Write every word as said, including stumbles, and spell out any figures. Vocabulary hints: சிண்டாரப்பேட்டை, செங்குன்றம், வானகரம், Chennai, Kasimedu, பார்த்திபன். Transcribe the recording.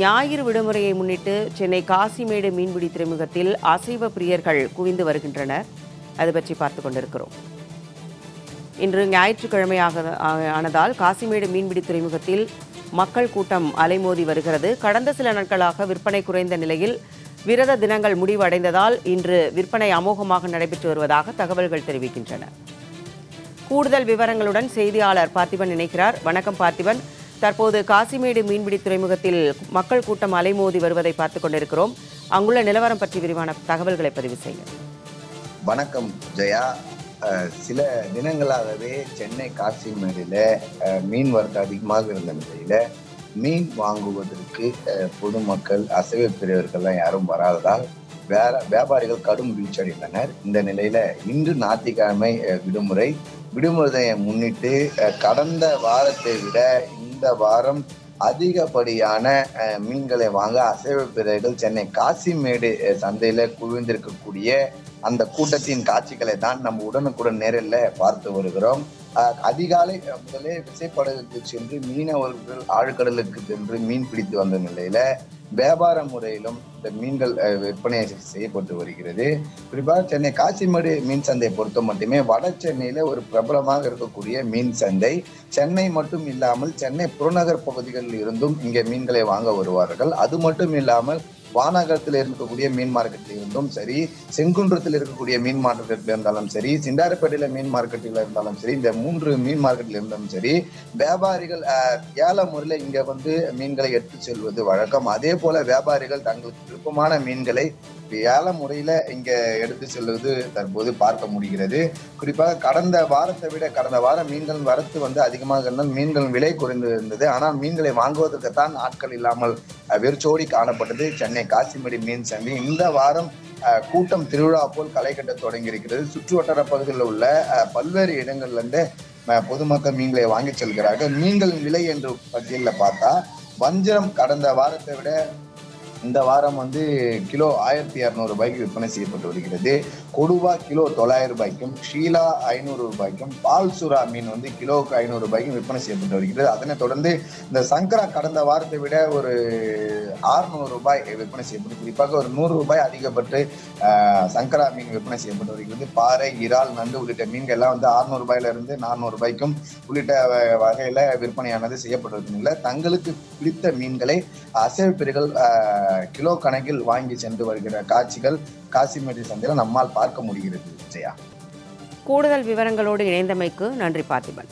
ஞாயிறு விடுமுறையை முன்னிட்டு சென்னை காசிமேடு மீன்பிடி துறைமுகத்தில் அசைவ பிரியர்கள் குவிந்து வருகின்றனர். அது பற்றி பார்த்து கொண்டிருக்கிறோம். இன்று ஞாயிற்றுக்கிழமையாக ஆனதால் காசிமேடு மீன்பிடி துறைமுகத்தில் மக்கள் கூட்டம் அலைமோதி வருகிறது. கடந்த சில நாட்களாக விற்பனை குறைந்த நிலையில் விரத தினங்கள் முடிவடைந்ததால் இன்று விற்பனை அமோகமாக நடைபெற்று வருவதாக தகவல்கள் தெரிவிக்கின்றன. கூடுதல் விவரங்களுடன் செய்தியாளர் பார்த்திபன் இணைக்கிறார். வணக்கம் பார்த்திபன். தற்போது காசிமேடு மீன்பிடி துறைமுகத்தில் மக்கள் கூட்டம் அலைமோதி வருவதை பார்த்து கொண்டிருக்கிறோம். அங்குள்ள நிலவரம் பற்றி விரிவான தகவல்களை பதிவு செய்ய. வணக்கம் ஜெயா. சில தினங்களாகவே சென்னை காசிமேடில் மீன் வரத்து அதிகமாக இருந்த நிலையில் மீன் வாங்குவதற்கு பொதுமக்கள் அசைவ பிரியர்கள்லாம் யாரும் வராததால் வேற வியாபாரிகள் கடும் வீழ்ச்சியடைந்தனர். இந்த நிலையில இன்று ஞாயிற்றுக்கிழமை விடுமுறை விடுமுறையை முன்னிட்டு கடந்த வாரத்தை விட இந்த வாரம் அதிகப்படியான மீன்களை வாங்க அசைவ பிரியர்கள் சென்னை காசிமேடு சந்தையில குவிந்திருக்கக்கூடிய அந்த கூட்டத்தின் காட்சிகளை தான் நம்ம உடனுக்குடன் நேரில் பார்த்து வருகிறோம். அதிகாலை முதலே விசைப்படகுக்கு சென்று மீனவர்கள் ஆழ்கடலுக்கு சென்று மீன் பிடித்து வந்த நிலையில வியாபார முறையிலும் இந்த மீன்கள் விற்பனை செய்யப்பட்டு வருகிறது. குறிப்பாக சென்னை காசிமேடு மீன் சந்தை பொறுத்த மட்டுமே வட சென்னையில ஒரு பிரபலமாக இருக்கக்கூடிய மீன் சந்தை. சென்னை மட்டும் இல்லாமல் சென்னை புறநகர் பகுதிகளில் இருந்தும் இங்கே மீன்களை வாங்க வருவார்கள். அது மட்டும் இல்லாமல் வானகரத்தில் இருக்கக்கூடிய மீன் மார்க்கெட்டில் இருந்தும் சரி, செங்குன்றத்தில் இருக்கக்கூடிய மீன் மார்க்கெட்டில் இருந்தாலும் சரி, சிண்டாரப்பேட்டையில மீன் மார்க்கெட்டில் இருந்தாலும் சரி, இந்த மூன்று மீன் மார்க்கெட்டில் இருந்தாலும் சரி, வியாபாரிகள் ஏல முறையில் இங்க வந்து மீன்களை எடுத்து செல்வது வழக்கம். அதே போல வியாபாரிகள் தங்களுக்கு விருப்பமான மீன்களை ஏல முறையில இங்க எடுத்து செல்வது தற்போது பார்க்க முடிகிறது. குறிப்பாக கடந்த வாரத்தை விட கடந்த வாரம் மீன்கள் வரத்து வந்து அதிகமாக இருந்தால் மீன்கள் விலை குறைந்து இருந்தது. ஆனால் மீன்களை வாங்குவதற்குத்தான் ஆட்கள் இல்லாமல் வெறிச்சோடி காணப்பட்டது சென்னை காசிமேடு மீன் சந்தை. இந்த வாரம் கூட்டம் திருவிழா போல் களை கட்ட தொடங்கி இருக்கிறது. சுற்று வட்டார பகுதிகளில் உள்ள பல்வேறு இடங்கள்லேருந்து பொதுமக்கள் மீன்களை வாங்கி செல்கிறார்கள். மீன்களின் விலை என்று பட்டியலில் பார்த்தா வஞ்சரம் கடந்த வாரத்தை விட இந்த வாரம் வந்து கிலோ ஆயிரத்தி இரநூறு ரூபாய்க்கு விற்பனை செய்யப்பட்டு வருகிறது. கொடுவா கிலோ தொள்ளாயிரம் ரூபாய்க்கும் ஷீலா ஐநூறு ரூபாய்க்கும் பால் சுறா மீன் வந்து கிலோவுக்கு ஐநூறு ரூபாய்க்கும் விற்பனை செய்யப்பட்டு வருகிறது. அதனைத் தொடர்ந்து இந்த சங்கரா கடந்த வாரத்தை விட ஒரு அறுநூறு ரூபாய் விற்பனை செய்யப்பட்டு, குறிப்பாக ஒரு நூறு ரூபாய் அதிகப்பட்டு சங்கரா மீன் விற்பனை செய்யப்பட்டு வருகிறது. பாறை, இறால், நண்டு உள்ளிட்ட மீன்கள் எல்லாம் வந்து அறுநூறு ரூபாயிலிருந்து நானூறு ரூபாய்க்கும் உள்ளிட்ட வகையில விற்பனையானது செய்யப்பட்டு வருகின்றன. தங்களுக்கு பிடித்த மீன்களை அசைவப்பிரிகள் கிலோ கணக்கில் வாங்கி சென்று வருகிற காட்சிகள் காசிமேடு சந்தையில் நம்மால் பார்க்க முடிகிறது. கூடுதல் விவரங்களோடு இணைந்தமைக்கு நன்றி பார்த்திபன்.